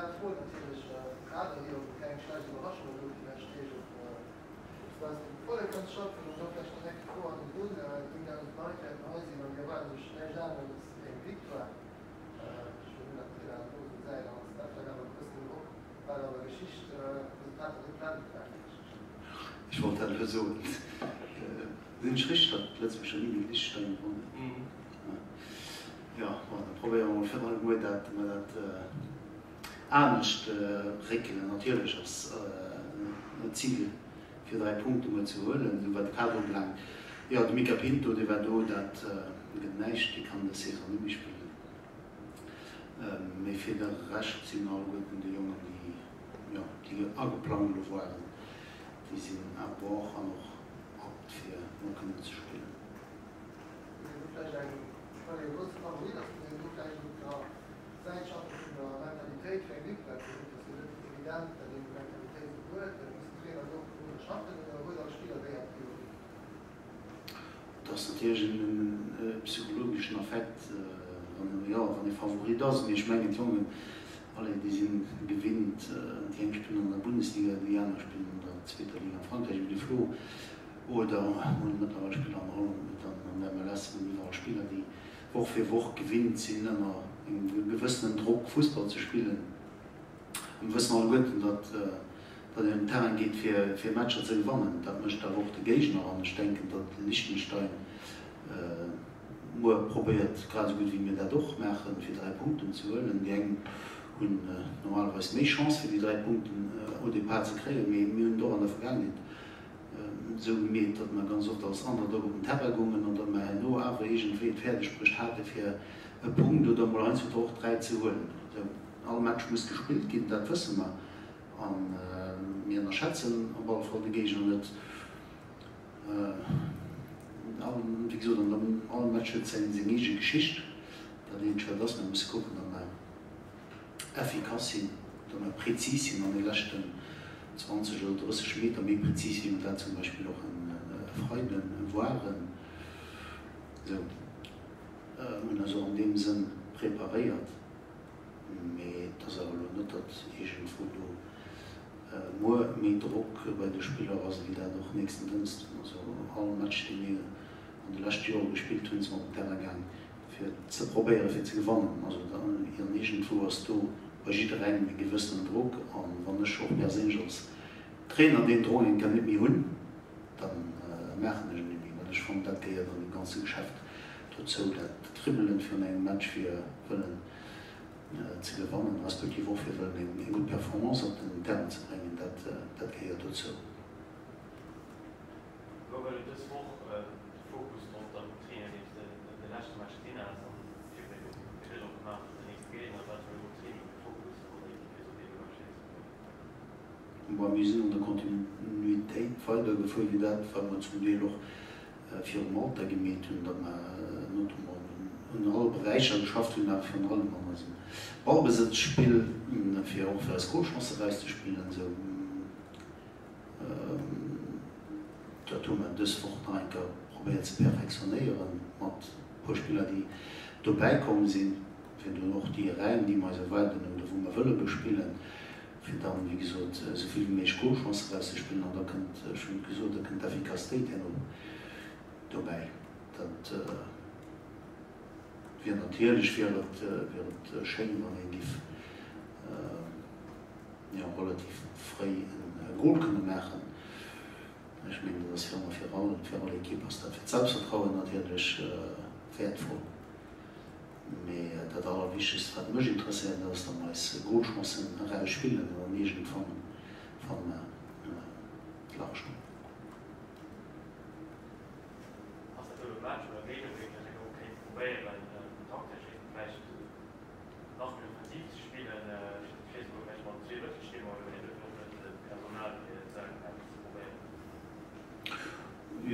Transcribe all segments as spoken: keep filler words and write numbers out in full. Literaturen, natürlich gerade hier keine kleine Überraschung, wo die entsteht. Das heißt, die volle Kunstschöpfung und dann vielleicht direkt vor an den Grunde, in der Neuigkeit, in Häusern, wir waren so schnell da, wenn es entwickelt war. Ich bin nach der Grunde sein, aber es darf dann aber ein bisschen hoch, weil aber Geschichte, Resultate sind dann eigentlich. Ich wollte eine Person. Den Schriftstadt, letztes Mal schon in Liechtenstein. Ja, probieren wir final gut, dass man das ernst regeln, natürlich als Ziel für drei Punkte mal zu holen, über die Karte lang. Ja, die Mika Pinto, die war da, das geneigt, die kann das sicher nicht mehr spielen. Mir fehlt der Rest sind auch gut und die Jungen, die, ja, die angeplant waren, die sind aber auch noch opt für Nocken zu spielen. Weil der größte Favorit ist, dass du gleich mit einer zeitschaftlichen Mentalität vergibt, weil das ist evident, dass die Mentalität so gehört, dann muss der Trainer so gut schaffen, dass er größer Spieler wäre. Das ist natürlich ein psychologischen Effekt, wenn der Favorit ist. Wir schmecken die Jungen, alle die sind gewinnt, die einen spielen in der Bundesliga, die anderen spielen in der zweiten Liga in Frankreich, über die Floh. Oder mittlerweile Spieler in Holland, dann haben wir letzten Spieler, die Woche für Woche gewinnt sind, einen gewissen Druck, Fußball zu spielen. Und wir wissen auch gut, dass es äh, um Terrain geht, für, für Matches zu gewinnen. Da möchte ich auch den Gegner an. Ich denke, dass Liechtenstein äh, nur probiert, gerade so gut wie wir das doch machen, für drei Punkte zu holen. Die haben äh, normalerweise mehr Chance für die drei Punkte äh, oder die Paar zu kriegen. Wir haben doch an der Vergangenheit so gemäht, dass man ganz oft aus anderen Dokumenten hergegangen und dass man nur einfach irgendwie fertig spricht hatte für einen Punkt oder mal eins oder auch drei zu holen. Also, alle Matches müssen gespielt gehen, das wissen wir. Und äh, wir schätzen aber vor der Gegner nicht. Äh, wie gesagt, alle Matches sind eine eigene Geschichte. Da denke ich, dass man muss gucken, dass wir effektiv sind, dass wir präzise sind an den letzten zwanzig oder dreißig Meter, mehr präzise, wie man da zum Beispiel auch in äh, Freunden waren. So. Äh, und also in dem Sinn präpariert. Aber das ist aber nicht, dass ich im Foto äh, nur mehr Druck bei den Spielern als wieder noch nächsten Dienst. Also alle Matches, die wir in den letzten Jahren gespielt haben, sind wir auf den Gang für zu probieren, für zu gewinnen. Also dann in irgendwo hast du bei jeder einen mit gewissem Druck, und wenn ich auch persönlich als Trainer den Druck kann nicht mehr holen, dann äh, merke ich nicht mehr, weil ich fand, dass der das ganze Geschäft dazu, das Dribbeln für einen Match für Willen äh, zu gewinnen, respektive auch für eine, eine gute Performance auf den Terrain zu bringen, das, äh, das gehört dazu. Ja, weil das auch äh, Fokus auf den Trainer liegt, den letzten Match Trainer hast, und ich habe den Druck gemacht, den nächsten Gegner, das war gut Training. Aber wir sind in der Kontinuität weitergeführt, wie das, weil wir zum Teil auch für den Alter gemäht haben, dass wir in allen Bereichen geschafft haben, auch für den Alten. Also Ballbesitzspiel, für auch für das Großchancereis zu spielen, also, ähm, da tun wir das Wochenende probieren zu perfektionieren, mit Spielern, die dabei kommen sind, wenn du noch die Reihen, die wir so weit oder wo wir wollen, bespielen. Dann, wie gesagt, so viel mehr Skolchancen zu spielen, und da könnt schon gesagt, da könnt Effikazität dabei. Das äh, wäre natürlich wäre das, wäre das schön, wenn ich äh, ja, relativ frei ein Goal können machen. Ich meine, das für alle und für alle Equipers, das für Selbstvertrauen natürlich äh, wertvoll. Aber das Allerwichtigste, was mich interessiert, ist, dass man als Goalchancen spielen und nicht von Klarspielen. Hast du einen Match oder Gegenweg, dass du kein Problem hast, einen Taktisch vielleicht noch mit Offensiv zu spielen? Ich weiß nicht, vielleicht mal ein Zwiebelsystem oder mit dem Personal sagen, das ist ein Problem.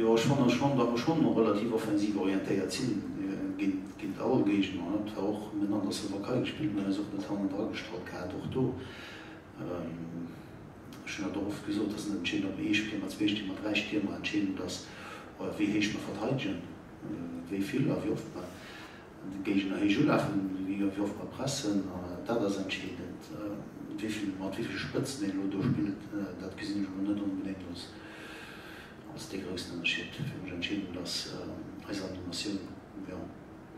Ja, ich fand schon, schon relativ offensiv orientiert sind. Gibt auch Gegner, hat auch miteinander Slowakei gespielt, und er sucht mit Hand dargestellt, hat auch da. Ähm, ich habe darauf gesagt, dass man entschieden ob ich Stürmer, zwei Stürmer, drei Stürmer entschieden, dass wie heißt man verteidigen, wie viel, wie oft man die Gegner heißt, wie oft man pressen, da das entscheidet, wie viel, mit wie vielen Spitzmitteln du spielst, das ist nicht unbedingt los. Das ist der größte Unterschied. Für mich entschieden, dass äh, als Animation, ja,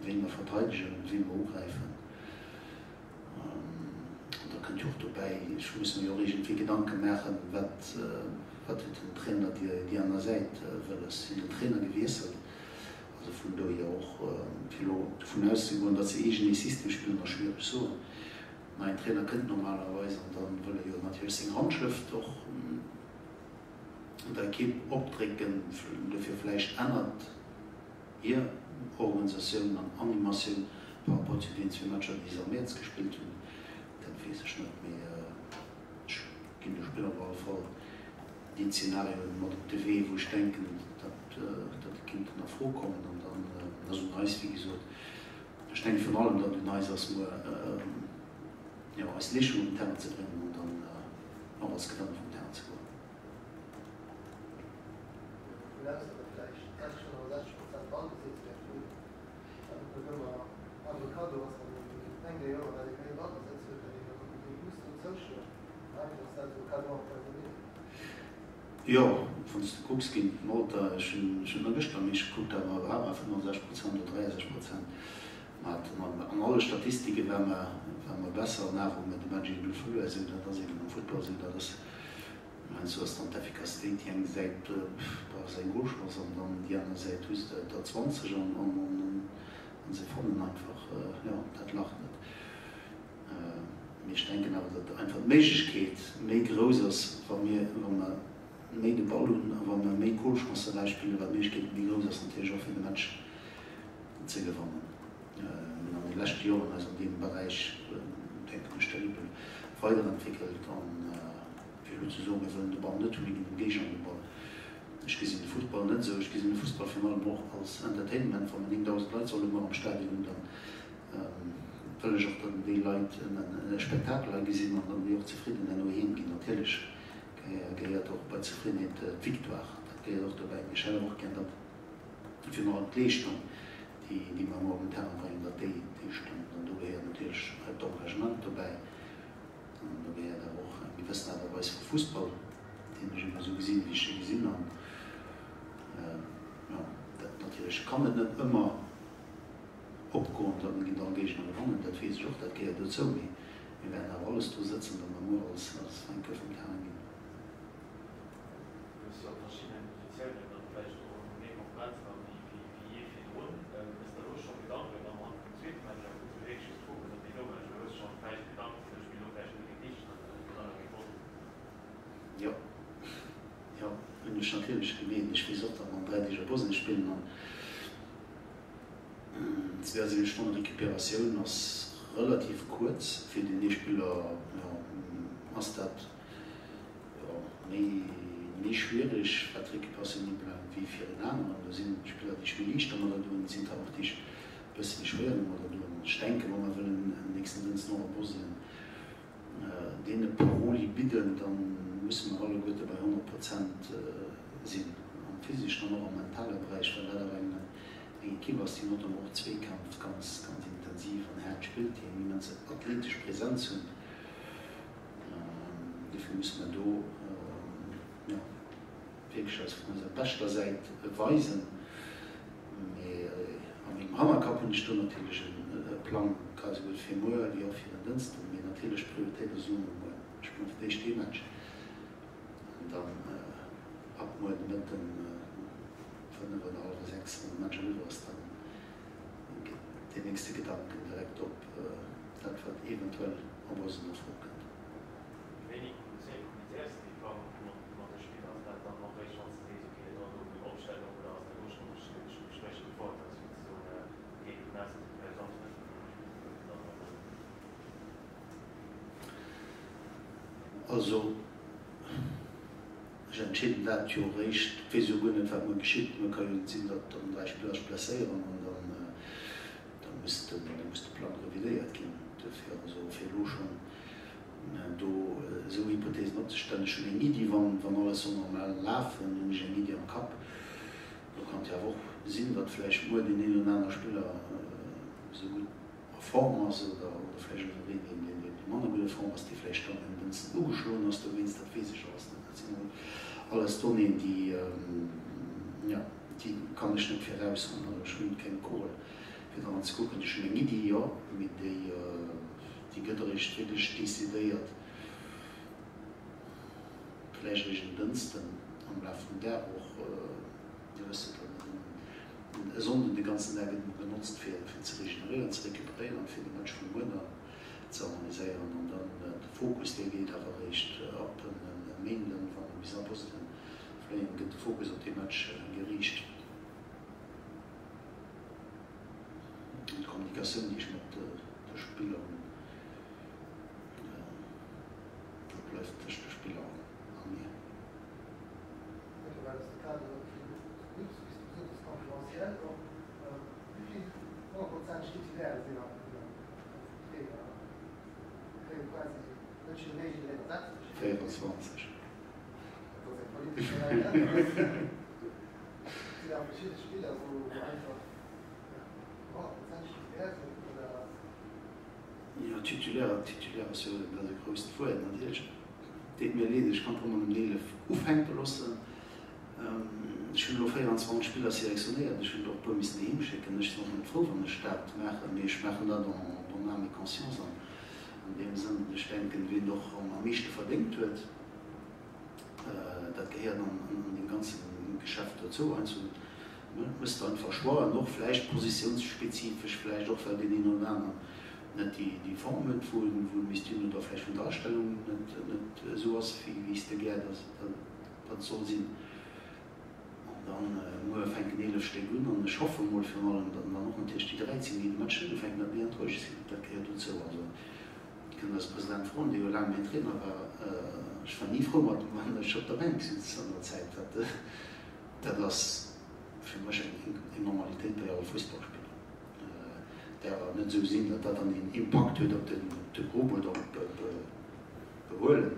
wen wir verteidigen und wen wir angreifen. Ähm, da könnt ihr auch dabei, ich muss mir auch irgendwie Gedanken machen, was äh, den Trainer die, die an der Seite äh, will. Es sind Trainer gewesen. Also von daher auch äh, viel davon auszugehen, dass sie eh nicht System spielen, das ist schwierig so. Mein Trainer kennt normalerweise und dann will er ja natürlich seine Handschrift auch da gibt Obdrücken, dafür vielleicht ändert ihr Organisation und Animation par rapport zu den zwei Matches, die am März gespielt haben. Dann weiß ich nicht mehr, ich bin der Spieler war vor den Szenarien mit der T V, wo ich denke, dass, dass die Kinder nach vorkommen und dann, also nice, wie gesagt, ich denke vor allem, dass du nice hast, nur äh, ja, als Licht um den Terrain zu bringen und dann äh, auch als Gedanke vom Terrain zu gehen. Ja, wenn du guckst, ging die Mutter schon gestern, ich guckte aber auch auf fünfundsechzig Prozent oder dreiundsechzig Prozent. An alle Statistiken wären wir besser, nach und mit den Menschen, die früher sind, dass sie im Football sind. Meinst du, dass dann die Effektivität die eine Seite braucht seinen Golfschluss und dann die andere Seite ist der zwanzig und, und, und, und sie fallen einfach, äh, ja, das lacht nicht. Äh, ich denke aber, dass einfach die Möglichkeit mehr groß ist, wenn wir, wenn wir mehr den Ball und wenn wir mehr Golfschluss spielen, weil die Möglichkeit mehr groß ist, natürlich auch für den Match zu gewinnen. Äh, in den letzten Jahren, also in dem Bereich, äh, denke ich, weiterentwickelt und äh, Saison, wir wollen den Ball nicht liegen, wir gehen an den Ball. Ich gehe in den Fußball nicht so, ich gehe in den Fußballfinale auch als Entertainment, von den tausend Leuten sollen wir am Stadion dann ähm, will ich auch dann die Leute in ein Spektakel gesehen und dann bin ich auch zufrieden, wenn wir hingehen. Natürlich gehört auch bei Zufriedenheit äh, Victoire, das gehört auch dabei. Ich habe auch gerne für eine Art Leistung, die, die wir morgen heranbringen, dass die, die stimmt. Und da gehört natürlich halt Engagement dabei. Und da wäre da auch ein gewisser Weise von Fußball, den ich immer so gesehen wie ich schon gesehen habe. Ähm, ja, das, natürlich kann man nicht immer abgehen, dass man genau gegen den Rahmen, das weiß ich auch, das geht dazu. Wir werden aber alles da sitzen, wenn wir nur als Feinköpfe vom Kern gehen. Das ist ja auch verschiedene Offiziellen, die dann vielleicht auch im Leben auf Platz haben, wie je viel Runden. Ist da los schon gedacht, wenn man am zweiten Mal auf den Weg ist, wo man die Nummer ist, schon vielleicht gedacht. Ja, ja, und ich natürlich gemeint, ich weiß auch, dass man drei Tage Bosnien spielen kann. zwei Stunden Rekuperation ist relativ kurz für die Spieler, ja, ist das ja, nicht, nicht schwierig, was Rekuperation nicht bleibt wie für den anderen. Da sind Spieler, die spielen nicht oder tun, sind auch die ein bisschen schwerer oder tun. Ich denke, wenn wir wollen, nächsten Dienst noch Bosnien denen Paroli bieten, dann müssen wir alle gut bei hundert Prozent sind. Am physischen und auch am mentalen Bereich, weil da ein Kind, was die Not am auch Zweikampf ganz, ganz intensiv und hart spielt, die haben ganz athletisch präsent sind. Ähm, dafür müssen wir da ähm, ja, wirklich als von unserer bester Seite weisen. Wir haben im Hammercup eine Stunde natürlich einen Plan, quasi für Möhr wie auch für den Dienst, und wir natürlich Prioritäten suchen wollen. Ich bin auf dich die Mensch. Dann äh, ab morgen mit den fünf oder sechs Menschen los, dann den nächsten Gedanken direkt ob äh, das wird eventuell am Bosen erfolgt. Wenig Sekunden die Fragen, die man das Spiel hat, dann noch eine Chance, die okay, dann um die Aufstellung oder aus der Ursprung sprechen vor, dass wir so eine Gegennast oder sonst nicht. Also, ich entschieden, dass ja recht viel so gut nicht, was man geschieht. Man kann ja sehen, dass dann drei Spieler platzieren und dann, äh, dann müsste der Plan revidiert gehen. Dafür so viel Luschung. Äh, äh, so Hypothesen abzustellen, schon eine Idee, wenn, wenn alles so normal laufen und ich eine Idee am Kopf. Man kann ja auch sehen, dass vielleicht nur den einen oder anderen Spieler äh, so gut performen oder, oder vielleicht auch so reden. Transformers, die Fleischstunden, wenn du es umgeschlagen hast, wenn es das physisch hast. Das sind alles Tonnen, die, ähm, ja, die kann ich nicht voraus haben, ich bin kein Kohl. Wir haben uns geguckt, ich bin eine Idee, ja, mit der äh, die Götter ist wirklich dezidiert. Fleischlichen Diensten am Laufen der auch äh, die Rüstung. Sondern die ganzen Tage benutzt werden, für zu regenerieren, zu rekuperieren, für die Menschen von Wunder zu organisieren. Und dann äh, der Fokus, der geht aber recht äh, ab und äh, Minden von den Bisaposten. Vielleicht geht der Fokus auf die Menschen äh, gerichtet. Die Kommunikation, die ich mit äh, den Spielern, äh, da bleibt der Spieler an mir. vierundzwanzig. Das sind auch verschiedene Spieler, wo einfach prozentig titulär sind, oder? Ja, titulär, titulär ist ja der größte Vorteil, natürlich. Das mir leid, ich kann man im Leben aufhängen lassen. Ich will noch vierundzwanzig Spieler selektionieren, ich will auch ein bisschen hinschicken, ich bin noch nicht froh, wenn ich das mache. Ich mache das in meiner Conscience. In dem Sinne, ich denke, wer noch am meisten verdient wird, äh, das gehört an, an den ganzen Geschäft dazu. Also, man müsste einfach schwachen, noch vielleicht positionsspezifisch, vielleicht auch für den einen oder anderen. Nicht die, die Form entwickeln, wo mich die oder vielleicht von Darstellungen nicht, nicht sowas wie es dir geht, das, das soll sein. Und dann äh, nur fängt elf Stück an und ich hoffe mal für alle, dann noch natürlich die dreizehn, die Menschen, dann fängt man nicht enttäuscht, das gehört dazu. Also, ich kenne das Präsident Freund, der lange mein Trainer war. Äh, ich war nie froh, wenn ich auf der Bank sitze an der Zeit. Dass, dass das für mich eine Normalität bei einem Fußballspieler. Äh, der war nicht so gesehen, dass das dann einen Impact hat auf die Gruppe oder auf die Rollen.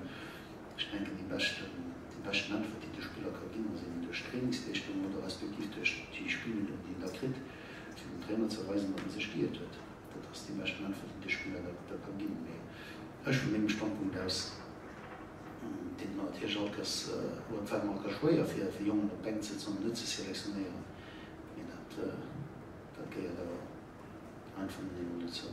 Ich denke, die besten, die besten Antworten, die der Spieler kann, sind durch Trainingsrichtung oder respektive durch die Spiele, die er kriegt, für den Trainer zu weisen, dass man sich geirrt wird. Das ist die beste Antwort, die der Spieler kann geben. Von meinem Standpunkt aus, den man natürlich auch als Urteilmarker schwer für die Jungen auf der Bank sitzen und nicht zu selektionieren. Das geht aber einfach in die Evolution.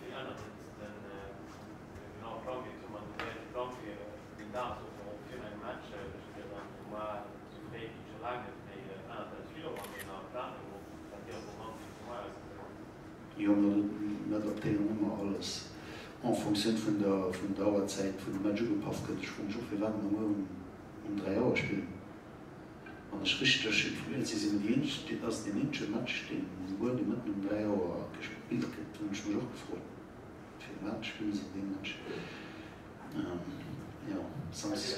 Wie andere jetzt, denn wenn man Fragen gibt, wenn man die Fragen für den Tag oder für einen Match, dann kann man zu viel zu lange. Ja, wir adaptieren immer alles. En Funktion von der, von der Dauerzeit, von dem Match gepasst, könnte ich von Schuhe, wir werden nur um, um drei Jahre spielen. Und ich richtig informiert, sie sind die Menschen, dass die Menschen Match stehen, die wurden mitten um drei Jahre gespielt. Da habe ich mich auch gefreut. Für den Match spielen sie den Menschen. Ähm, ja, sonst,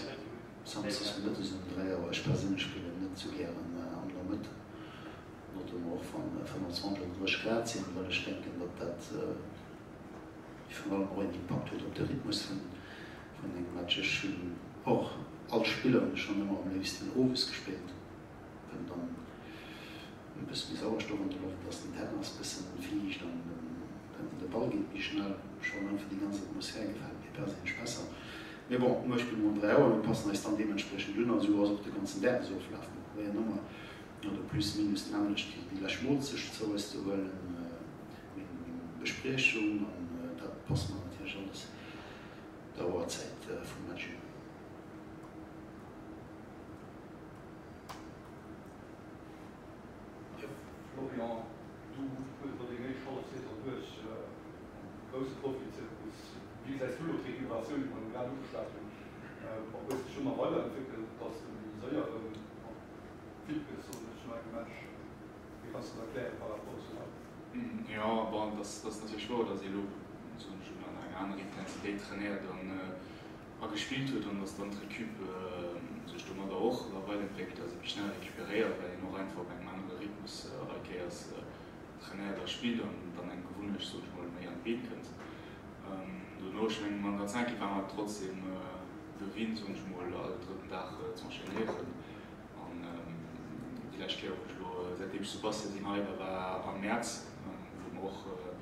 sonst ist es mitten um drei Jahre. Ich persönlich spiele nicht so gerne an der Mitte. Auch von fünfundzwanzig durch Graz sind, weil ich denke, dass das äh, vor allem auch einen Impact hat auf den Rhythmus von, von den Matches. Schon, auch als Spieler schon immer am liebsten Ovis gespielt. Wenn dann ein bisschen Sauerstoff und läuft, dass den Tennis ein bisschen fliegt, dann, wenn der Ball geht, wie schnell schon einfach die ganze Atmosphäre gefällt mir persönlich besser. Wir brauchen zum Beispiel nur drei Uhr und passen uns dann dementsprechend dünner, so aus auf den ganzen Wert so auflaufen. Oder plus minus nämlich die gleichmützig zu was zu wollen, äh, mit, mit Besprechungen und äh, da passt man natürlich alles Dauerzeit äh, vom Matchen. Ja, Florian, du über die ganze Chance durch große Profizirkus, wie seid du durch die Generation und gerade Umstattung, ob es schon mal Rolle entwickelt, dass du die Säure fit bist und Mensch, wie kannst du das erklären, was du dazu hast? Ja, aber das, das ist natürlich schwer, dass ich so an eine andere Intensität trainiert und äh, gespielt wird und dass dann die Reküp äh, sich da auch dabei entwickelt, dass ich schnell rekuperiere, weil ich noch einfach bei einem anderen Rhythmus äh, als äh, Trainer das Spiel und dann ein gewöhnlich so mal mehr entwickeln könnte. Ähm, Dadurch, wenn man ganz eigentlich wenn man trotzdem äh, gewinnt und so mal alle dritten Tag äh, zum Trainieren. Vielleicht auch, seitdem ich zu Boston war, war im März, wo wir wo auch äh,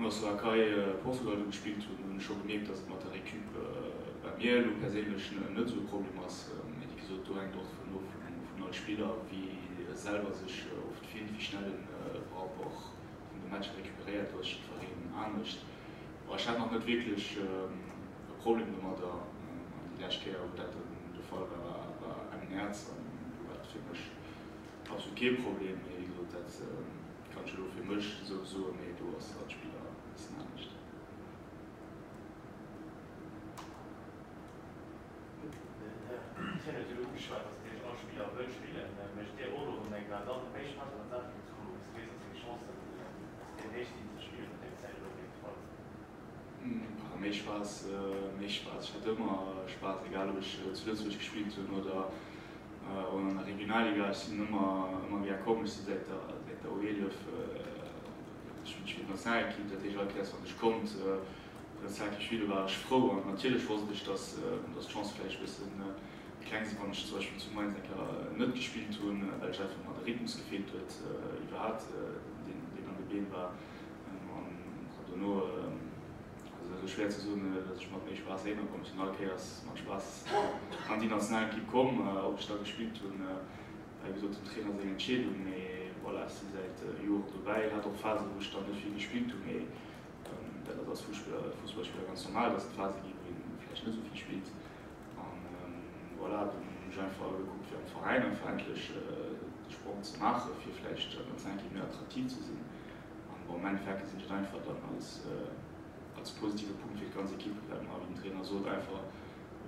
nur Slowakei, äh, Portugal gespielt und schon gemerkt, dass man der Reküb äh, bei mir und persönlich äh, nicht so ein Problem ist. Ähm, ich so dort von, von, von Spielern, wie selber sich äh, oft viel, viel schneller äh, braucht, auch von den Match rekuperiert durch den Verein anders. Aber ich habe noch nicht wirklich ähm, ein Problem damit, da äh, die letzte Jahr, wo das der Fall war, war ein Herz. Für mich absolut kein Problem, wie gesagt, das ähm, kann ich nur für mich sowieso mehr du als Spieler ist nicht. Ich habe natürlich geschrieben, dass ich auch Spieler will spielen, mit der Oro und denke, dass der Pech hat, dann sagt ich zu, es ist wesentlich Chance, dass der Pech dieses Spiel mit dem Zell auf jeden Fall. Bei mir Spaß, mir Spaß, ich hatte immer Spaß, egal ob ich zuletzt gespielt habe oder und in der Regionalliga sind immer, immer wieder komisch, seit der, seit der O elf, ich bin noch sehr Kind, dass ich halt erst, wann ich komme, das sage ich wieder, war ich froh und natürlich wusste ich, dass das Chance vielleicht ein bisschen klein ist, wenn ich zum Beispiel zu Mainz nicht gespielt habe, weil ich einfach mal der Rhythmus gefehlt hat, überhaupt, den, den an der Beine war. Und nur, also schwer zu sagen, dass ich mal mehr Spaß sehen kann, ich habe mal Spaß an die Nationalmannschaft kommen, ob ich da gespielt habe. Weil wir so zum Trainer sind entschieden, voilà, sie seit Jahren dabei, hat auch Phasen, wo ich da nicht viel gespielt habe. Das ist als Fußball, Fußballspieler ganz normal, dass es Phasen gibt, wo man vielleicht nicht so viel spielt. Und voilà, dann habe ich einfach geguckt, wie ein Verein einfach eigentlich den Sport zu machen, für vielleicht ganz eigentlich mehr attraktiv zu sein. Aber im Endeffekt sind das einfach dann alles als positiver Punkt für die ganze Equipe bleiben, aber im Trainer so einfach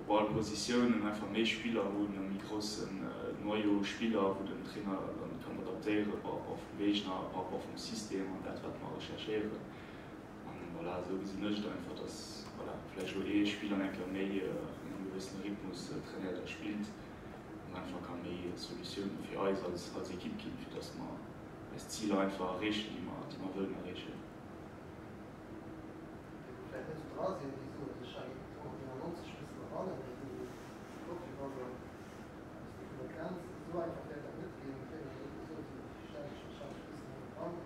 Ballpositionen, einfach mehr Spieler holen, einen großen äh, neuen Spieler, wo den Trainer dann kann adaptieren, auch auf den Weg, auch auf dem System und das wird man recherchieren. Und voilà, so gesehen nicht einfach, dass voilà, vielleicht auch eh Spieler einfach mehr äh, in einem gewissen Rhythmus äh, trainiert und spielt und einfach kann mehr Solutionen für uns als, als Equipe geben, für das man das Ziel einfach erreichen, die man, die man will erreichen. Asien, wieso? Das scheint auch in der neunzig bis zur Rolle, wenn die Profi-Rolle so einfach weiter mitgeben können, wieso die ständig wahrscheinlich bis zur Rolle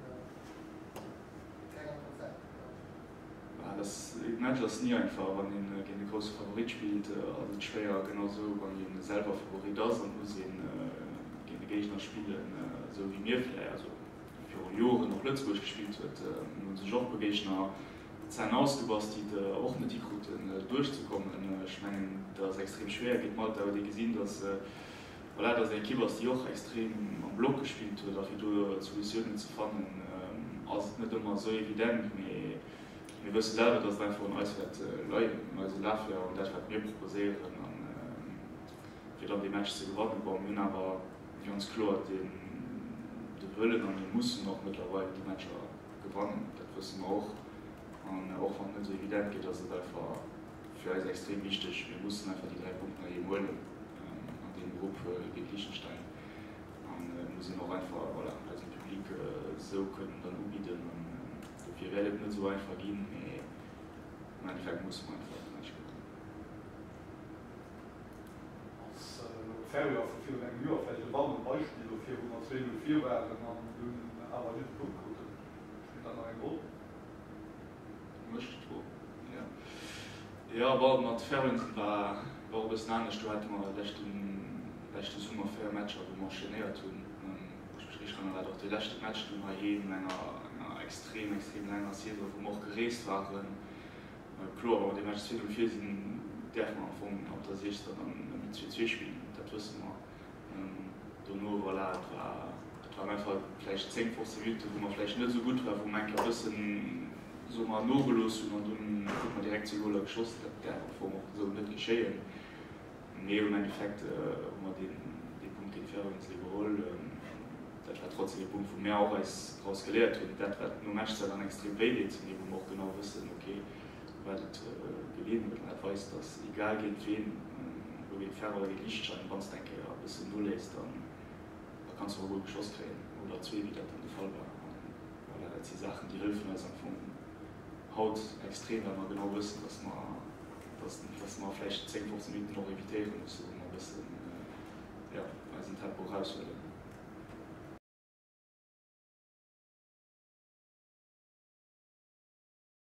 oder das Match ist nie einfach, wenn man gegen den großen Favorit spielt, also schwer, genauso, wenn man selber Favorit ist und muss ihn gegen den Gegner spielen, so wie mir vielleicht, also vor Jahren noch Lützburg gespielt wird, und sich auch Gegner sein ausgebastelt, äh, auch nicht die Guten äh, durchzukommen. Äh, ich meine, das ist extrem schwer. Ich habe halt gesehen, dass äh, voilà, das ein Kibbers, die auch extrem am Block gespielt hat, dafür durch Solutionen zu finden. Ähm, also nicht immer so evident, aber wir wissen selber, dass es einfach ein Eiswert äh, läuft, also dafür und das wird mir proposieren, äh, wieder die Matches zu gewinnen. Wir haben aber ganz klar den, den Willen und den Müssen auch mittlerweile die Matches gewonnen. Das wissen wir auch. Und auch wenn es so evident geht, dass es einfach für uns extrem wichtig. Wir mussten einfach die drei Punkte nach holen ähm, an den Gruppe gegen Liechtenstein. Und äh, müssen auch einfach voilà, als ein Publik äh, so können dann umbieten. Und wir werden nicht so einfach gehen. Äh, Im Endeffekt muss man einfach nicht gucken. Als Ferry auf der vierten Jahr vielleicht war ein Beispiel, wo vier null zwei null vier waren, aber nicht gut gucken. Mit einer neuen Gruppe. Ja, ja aber mit Ferien war, war ein bisschen anders. Du hattest mal letzten Sommer vier Matches, wo wir trainiert haben. Ich kann auch die letzten Matches, die wir jeden in einer extrem, extrem langen Serie, wo wir auch gereist waren. Klar, aber die Matches zwei null vier sind, darf man anfangen, ab der Sicht dann mit zwei zwei spielen. Das wissen wir. Danach voilà, war einfach vielleicht zehn bis fünfzehn Minuten, wo man vielleicht nicht so gut war, wo man ein bisschen so mal nur gelöst und dann hat man direkt zu Goal geschossen, der Form auch so nicht geschehen. Mehr im Endeffekt, äh, wenn man den, den Punkt in Ferrens überholt, ähm, das war trotzdem der Punkt, wo mehr auch als daraus gelehrt und das war nur Matches dann extrem weh, wo man auch genau wissen, okay, weil das äh, gelehrt wird, man weiß, dass egal gegen wen, äh, gegen Ferrer oder gegen Liechtenstein, wenn es dann ein bisschen null ist, dann da kannst du auch gut geschossen kriegen oder zwei, wie das dann der Fall war. Weil das die Sachen, die helfen als empfunden. Haut extrem, wenn man genau wissen, dass man, dass, dass man vielleicht zehn bis fünfzehn Minuten noch evitieren muss, um ein bisschen, ja, als ein Tempo rauszuholen.